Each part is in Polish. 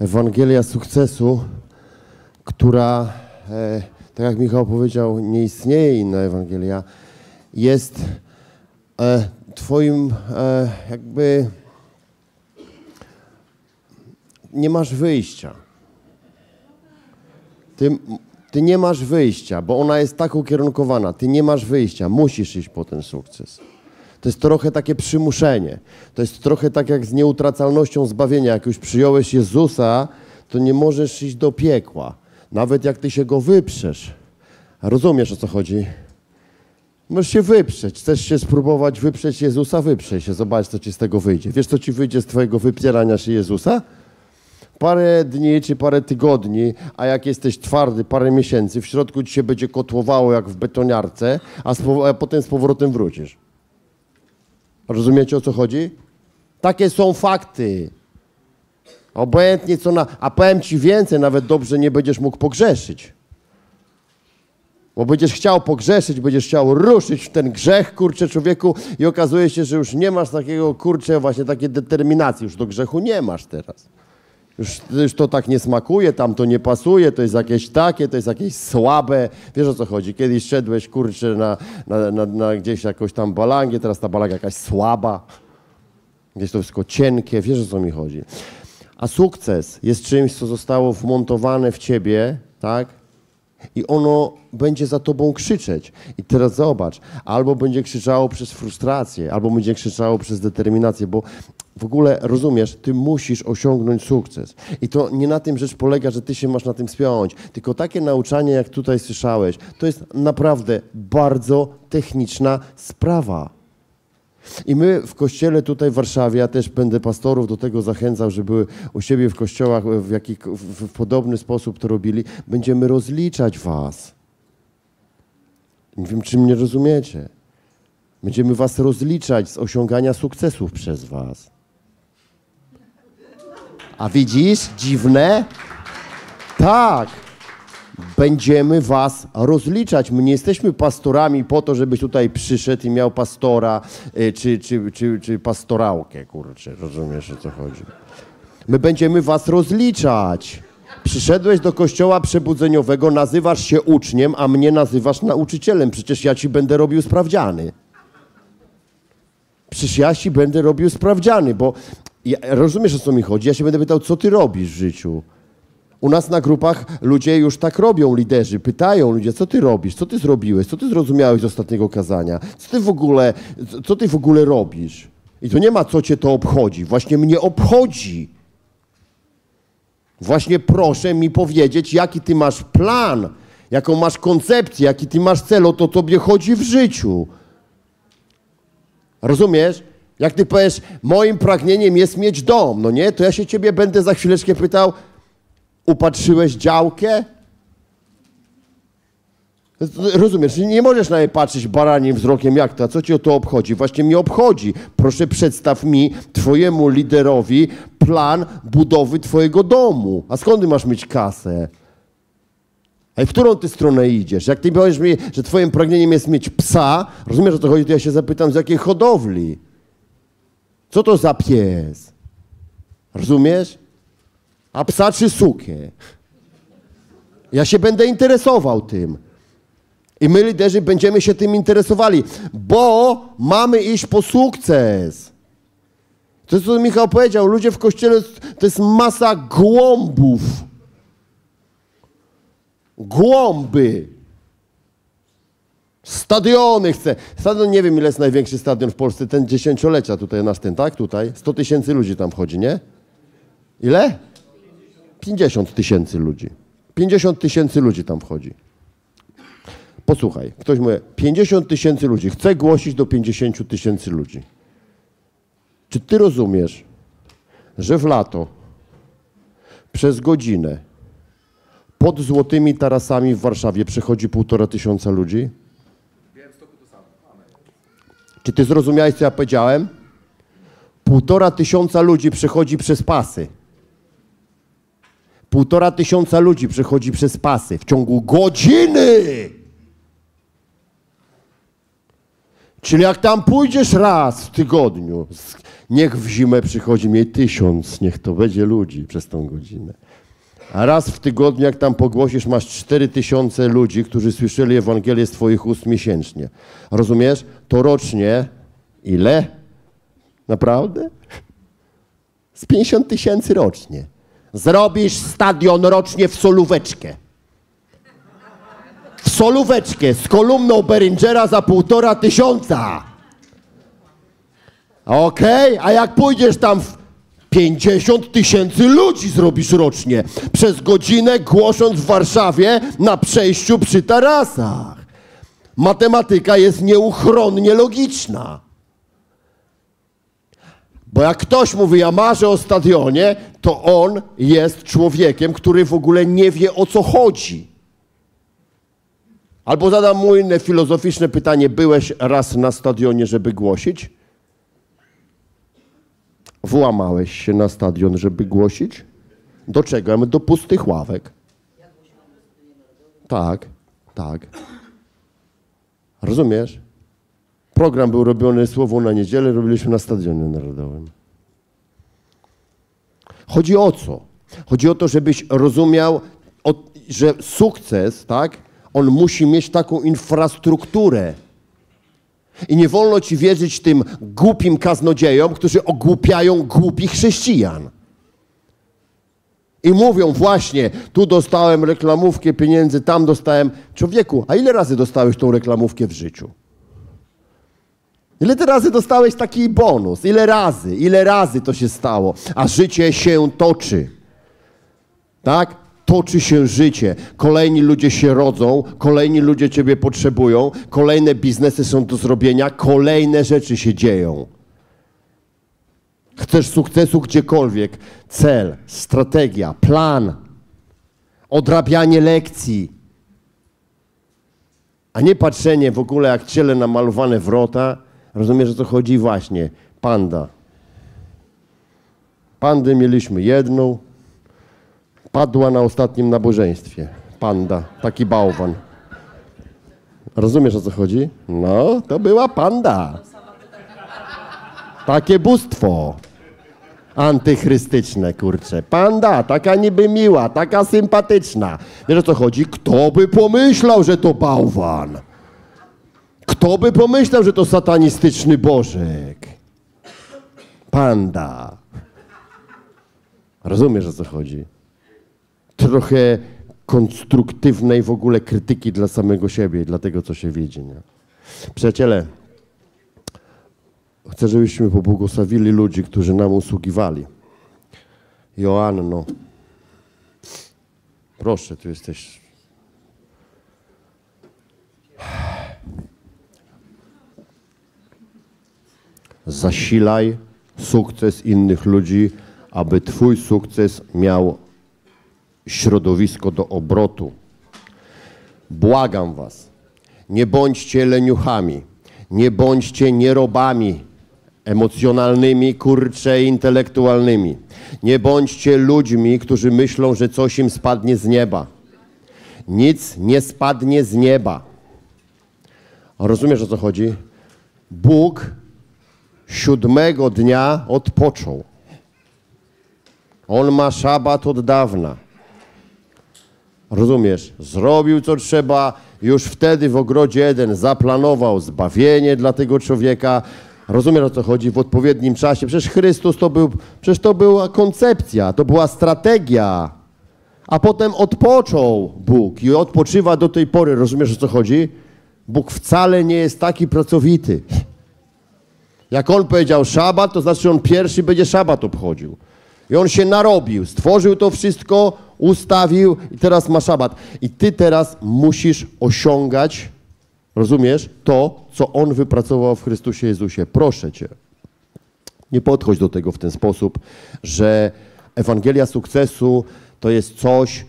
Ewangelia sukcesu, która, tak jak Michał powiedział, nie istnieje inna Ewangelia, jest twoim jakby... Nie masz wyjścia. Ty nie masz wyjścia, bo ona jest tak ukierunkowana. Ty nie masz wyjścia, musisz iść po ten sukces. To jest trochę takie przymuszenie. To jest trochę tak jak z nieutracalnością zbawienia. Jak już przyjąłeś Jezusa, to nie możesz iść do piekła. Nawet jak ty się go wyprzesz. Rozumiesz, o co chodzi? Możesz się wyprzeć. Chcesz się spróbować wyprzeć Jezusa? Wyprzej się. Zobacz, co ci z tego wyjdzie. Wiesz, co ci wyjdzie z twojego wypierania się Jezusa? Parę dni czy parę tygodni, a jak jesteś twardy, parę miesięcy, w środku ci się będzie kotłowało jak w betoniarce, a potem z powrotem wrócisz. Rozumiecie, o co chodzi? Takie są fakty. Obojętnie co na... A powiem ci więcej, nawet dobrze nie będziesz mógł pogrzeszyć. Bo będziesz chciał pogrzeszyć, będziesz chciał ruszyć w ten grzech, kurczę, człowieku, i okazuje się, że już nie masz takiego, kurczę, właśnie takiej determinacji. Już do grzechu nie masz teraz. Już to tak nie smakuje, tam to nie pasuje, to jest jakieś takie, to jest jakieś słabe. Wiesz, o co chodzi? Kiedyś szedłeś, kurczę, na gdzieś jakąś tam balangię, teraz ta balanga jakaś słaba. Gdzieś to wszystko cienkie, wiesz, o co mi chodzi. A sukces jest czymś, co zostało wmontowane w ciebie, tak? I ono będzie za tobą krzyczeć. I teraz zobacz, albo będzie krzyczało przez frustrację, albo będzie krzyczało przez determinację, bo w ogóle rozumiesz, ty musisz osiągnąć sukces. I to nie na tym rzecz polega, że ty się masz na tym spiąć, tylko takie nauczanie, jak tutaj słyszałeś, to jest naprawdę bardzo techniczna sprawa. I my w kościele tutaj w Warszawie, ja też będę pastorów do tego zachęcał, żeby u siebie w kościołach w podobny sposób to robili, będziemy rozliczać was. Nie wiem, czy mnie rozumiecie. Będziemy was rozliczać z osiągania sukcesów przez was. A widzisz? Dziwne? Tak. Będziemy was rozliczać. My nie jesteśmy pastorami po to, żebyś tutaj przyszedł i miał pastora czy pastorałkę, kurczę. Rozumiesz, o co chodzi? My będziemy was rozliczać. Przyszedłeś do kościoła przebudzeniowego, nazywasz się uczniem, a mnie nazywasz nauczycielem. Przecież ja ci będę robił sprawdziany. Przecież ja ci będę robił sprawdziany, bo ja, rozumiesz, o co mi chodzi? Ja się będę pytał, co ty robisz w życiu? U nas na grupach ludzie już tak robią, liderzy. Pytają ludzie, co ty robisz, co ty zrobiłeś, co ty zrozumiałeś z ostatniego kazania, co ty w ogóle robisz. I to nie ma, co cię to obchodzi. Właśnie mnie obchodzi. Właśnie proszę mi powiedzieć, jaki ty masz plan, jaką masz koncepcję, jaki ty masz cel, o to tobie chodzi w życiu. Rozumiesz? Jak ty powiesz, moim pragnieniem jest mieć dom, no nie? To ja się ciebie będę za chwileczkę pytał, upatrzyłeś działkę? Rozumiesz, nie możesz na mnie patrzeć baraniem wzrokiem, jak to, a co cię o to obchodzi? Właśnie mnie obchodzi. Proszę, przedstaw mi, twojemu liderowi, plan budowy twojego domu. A skąd ty masz mieć kasę? A w którą ty stronę idziesz? Jak ty powiesz mi, że twoim pragnieniem jest mieć psa, rozumiesz, o co chodzi, to ja się zapytam, z jakiej hodowli? Co to za pies? Rozumiesz? A psa czy sukę? Ja się będę interesował tym. I my, liderzy, będziemy się tym interesowali, bo mamy iść po sukces. To, co Michał powiedział, ludzie w kościele to jest masa głąbów. Głąby. Stadiony chcę. Stadion, nie wiem, ile jest największy stadion w Polsce, ten dziesięciolecia tutaj nasz, ten, tak? Tutaj. 100 000 ludzi tam wchodzi, nie? Ile? 50 000 ludzi. 50 000 ludzi tam wchodzi. Posłuchaj, ktoś mówi, 50 000 ludzi. Chcę głosić do 50 000 ludzi. Czy ty rozumiesz, że w lato przez godzinę pod Złotymi Tarasami w Warszawie przechodzi 1500 ludzi? Czy ty zrozumiałeś, co ja powiedziałem? 1500 ludzi przechodzi przez pasy. 1500 ludzi przechodzi przez pasy w ciągu godziny. Czyli jak tam pójdziesz raz w tygodniu, niech w zimę przychodzi mi 1000, niech to będzie ludzi przez tą godzinę. A raz w tygodniu, jak tam pogłosisz, masz 4000 ludzi, którzy słyszeli Ewangelię z twoich ust miesięcznie. Rozumiesz? To rocznie ile? Naprawdę? Z 50 000 rocznie. Zrobisz stadion rocznie w solóweczkę. W solóweczkę z kolumną Beringera za 1500. Okej? A jak pójdziesz tam w 50 000 ludzi zrobisz rocznie. Przez godzinę głosząc w Warszawie na przejściu przy tarasach. Matematyka jest nieuchronnie logiczna. Bo jak ktoś mówi, ja marzę o stadionie, to on jest człowiekiem, który w ogóle nie wie, o co chodzi. Albo zadam mu inne filozoficzne pytanie, byłeś raz na stadionie, żeby głosić? Włamałeś się na stadion, żeby głosić? Do czego? Do pustych ławek. Tak, tak. Rozumiesz? Program był robiony Słowo na Niedzielę, robiliśmy na Stadionie Narodowym. Chodzi o co? Chodzi o to, żebyś rozumiał, że sukces, tak, on musi mieć taką infrastrukturę. I nie wolno ci wierzyć tym głupim kaznodziejom, którzy ogłupiają głupich chrześcijan. I mówią właśnie, tu dostałem reklamówkę pieniędzy, tam dostałem. Człowieku, a ile razy dostałeś tą reklamówkę w życiu? Ile ty razy dostałeś taki bonus? Ile razy to się stało? A życie się toczy. Tak? Toczy się życie. Kolejni ludzie się rodzą, kolejni ludzie ciebie potrzebują, kolejne biznesy są do zrobienia, kolejne rzeczy się dzieją. Chcesz sukcesu gdziekolwiek. Cel, strategia, plan, odrabianie lekcji, a nie patrzenie w ogóle jak ciele na malowane wrota. Rozumiesz, o co chodzi? Właśnie, panda. Pandę mieliśmy jedną. Padła na ostatnim nabożeństwie. Panda, taki bałwan. Rozumiesz, o co chodzi? No, to była panda. Takie bóstwo antychrystyczne, kurczę. Panda, taka niby miła, taka sympatyczna. Wiesz, o co chodzi? Kto by pomyślał, że to bałwan? Kto by pomyślał, że to satanistyczny bożek? Panda. Rozumiesz, o co chodzi? Trochę konstruktywnej w ogóle krytyki dla samego siebie i dla tego, co się wiedzie. Nie? Przyjaciele, chcę, żebyśmy pobłogosławili ludzi, którzy nam usługiwali. Joanno, proszę, tu jesteś. Zasilaj sukces innych ludzi, aby twój sukces miał środowisko do obrotu. Błagam was, nie bądźcie leniuchami, nie bądźcie nierobami emocjonalnymi, kurcze, intelektualnymi. Nie bądźcie ludźmi, którzy myślą, że coś im spadnie z nieba. Nic nie spadnie z nieba. Rozumiesz, o co chodzi? Bóg 7 dnia odpoczął. On ma szabat od dawna. Rozumiesz? Zrobił, co trzeba. Już wtedy w ogrodzie Eden zaplanował zbawienie dla tego człowieka. Rozumiesz, o co chodzi? W odpowiednim czasie. Przecież Chrystus to była koncepcja, to była strategia. A potem odpoczął Bóg i odpoczywa do tej pory. Rozumiesz, o co chodzi? Bóg wcale nie jest taki pracowity. Jak on powiedział szabat, to znaczy on pierwszy będzie szabat obchodził. I on się narobił, stworzył to wszystko, ustawił i teraz ma szabat. I ty teraz musisz osiągać, rozumiesz, to, co on wypracował w Chrystusie Jezusie. Proszę cię, nie podchodź do tego w ten sposób, że Ewangelia sukcesu to jest coś,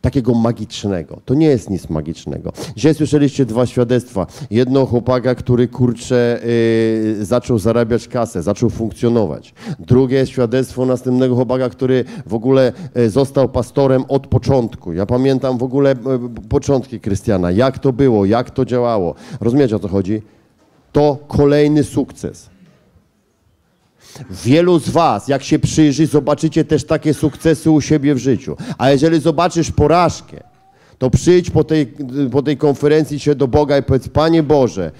takiego magicznego. To nie jest nic magicznego. Dzisiaj słyszeliście dwa świadectwa. Jedno chłopaka, który kurczę zaczął zarabiać kasę, zaczął funkcjonować. Drugie świadectwo następnego chłopaka, który w ogóle został pastorem od początku. Ja pamiętam w ogóle początki Krystiana, jak to było, jak to działało. Rozumiecie, o co chodzi? To kolejny sukces. Wielu z was, jak się przyjrzy, zobaczycie też takie sukcesy u siebie w życiu. A jeżeli zobaczysz porażkę, to przyjdź po tej konferencji się do Boga i powiedz: Panie Boże,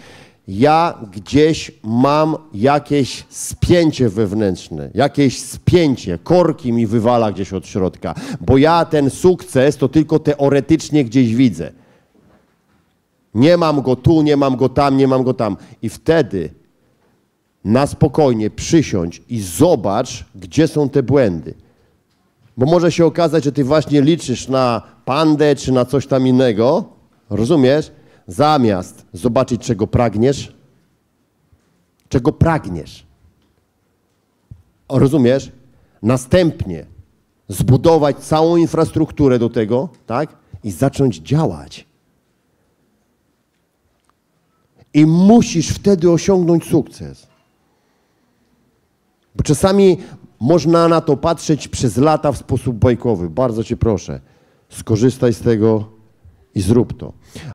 ja gdzieś mam jakieś spięcie wewnętrzne, jakieś spięcie, korki mi wywala gdzieś od środka, bo ja ten sukces to tylko teoretycznie gdzieś widzę. Nie mam go tu, nie mam go tam, nie mam go tam. I wtedy na spokojnie przysiądź i zobacz, gdzie są te błędy. Bo może się okazać, że ty właśnie liczysz na pandę czy na coś tam innego, rozumiesz? Zamiast zobaczyć, czego pragniesz, rozumiesz? Następnie zbudować całą infrastrukturę do tego, tak? I zacząć działać. I musisz wtedy osiągnąć sukces. Bo czasami można na to patrzeć przez lata w sposób bajkowy. Bardzo cię proszę, skorzystaj z tego i zrób to.